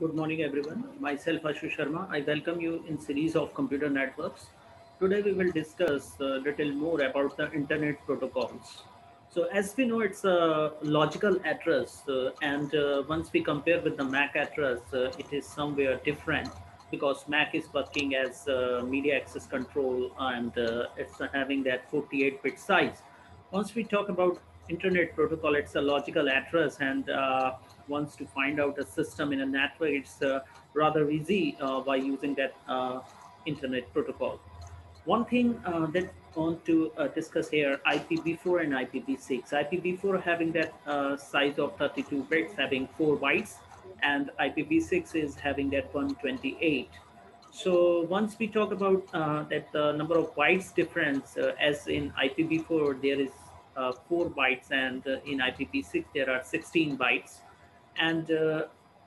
Good morning everyone. Myself Ashu Sharma. I welcome you in series of computer networks. Today we will discuss little more about the internet protocols. So as we know, it's a logical address and once we compare with the MAC address, it is somewhere different because MAC is working as media access control and it's having that 48-bit size. Once we talk about internet protocol, it's a logical address and wants to find out a system in a network, it's rather easy by using that internet protocol. One thing that I want to discuss here, IPv4 and IPv6. IPv4 having that size of 32 bits, having 4 bytes, and IPv6 is having that 128. So once we talk about that number of bytes difference, as in IPv4 there is 4 bytes and in IPv6 there are 16 bytes. And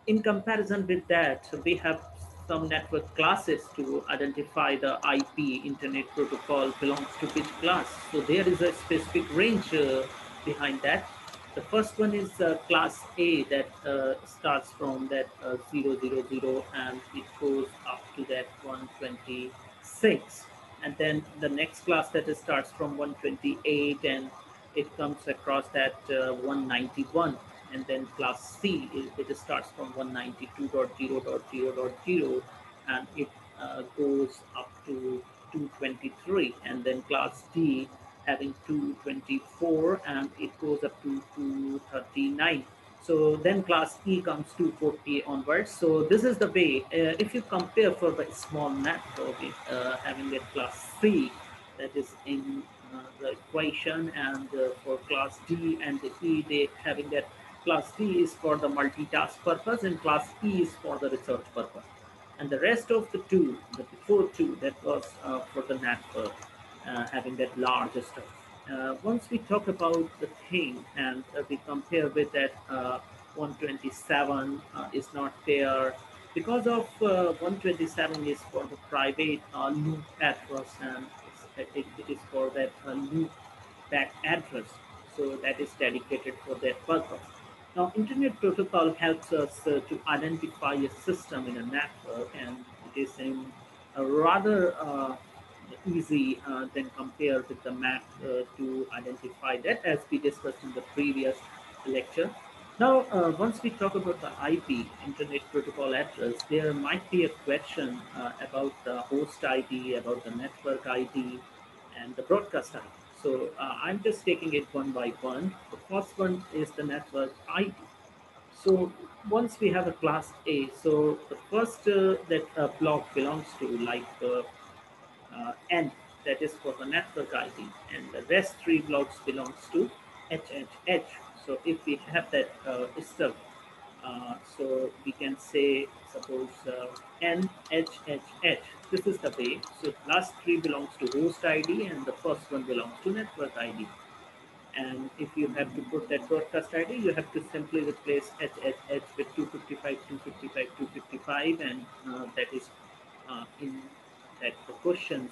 in comparison with that, we have some network classes to identify the IP, internet protocol, belongs to which class. So there is a specific range behind that. The first one is class A that starts from that 000 and it goes up to that 126. And then the next class that starts from 128 and it comes across that 191. And then class C, it starts from 192.0.0.0 and it goes up to 223. And then class D having 224 and it goes up to 239. So then class E comes 240 onwards. So this is the way, if you compare for the small network, having that class C that is in the equation, and for class D and the E, they having that. Class D is for the multitask purpose and class E is for the research purpose. And the rest of the two, the before two, that was for the network, having that larger stuff. Once we talk about the thing and we compare with that 127 is not there. Because of 127 is for the private loop address and it is for that loop back address. So that is dedicated for that purpose. Now, Internet Protocol helps us to identify a system in a network, and it is in a rather easy than compared with the MAC to identify that, as we discussed in the previous lecture. Now, once we talk about the IP, Internet Protocol address, there might be a question about the host ID, about the network ID, and the broadcast ID. So I'm just taking it one by one. The first one is the network ID. So once we have a class A, so the first that block belongs to like N, that is for the network ID, and the rest three blocks belongs to HHH. So if we have that stuff, so we can say, suppose N, HHH. This is the way. So last three belongs to host ID and the first one belongs to network ID. And if you have to put that broadcast ID, you have to simply replace HHH with 255, 255, 255, and that is in that proportions.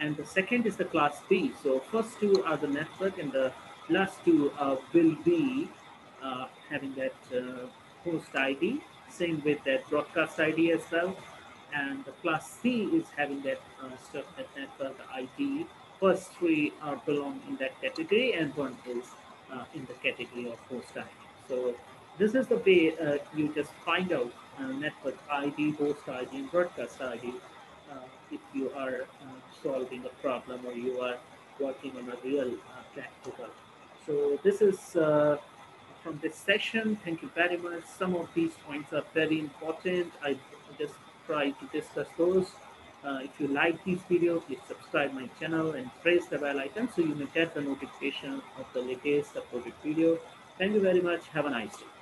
And the second is the class B. So first two are the network and the last two will be having that host ID, same with that broadcast ID as well. And the class C is having that stuff, that network ID. First three are belong in that category and one is in the category of host ID. So this is the way you just find out network ID, host ID, and broadcast ID if you are solving a problem or you are working on a real practical. So this is from this session. Thank you very much. Some of these points are very important. I just try to discuss those. If you like this video, please subscribe my channel and press the bell icon so you may get the notification of the latest uploaded video. Thank you very much. Have a nice day.